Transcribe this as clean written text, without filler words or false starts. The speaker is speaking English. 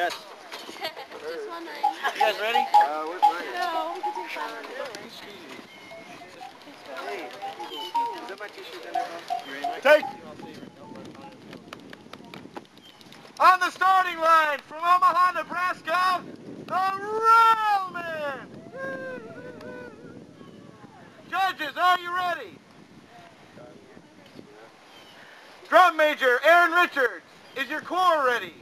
Yes. Just wondering. You guys ready? We're ready. No, we could do fun. Hey, is that my t-shirt in there? Take! On the starting line from Omaha, Nebraska, the Railmen! Judges, are you ready? Drum Major Aaron Richards, is your corps ready?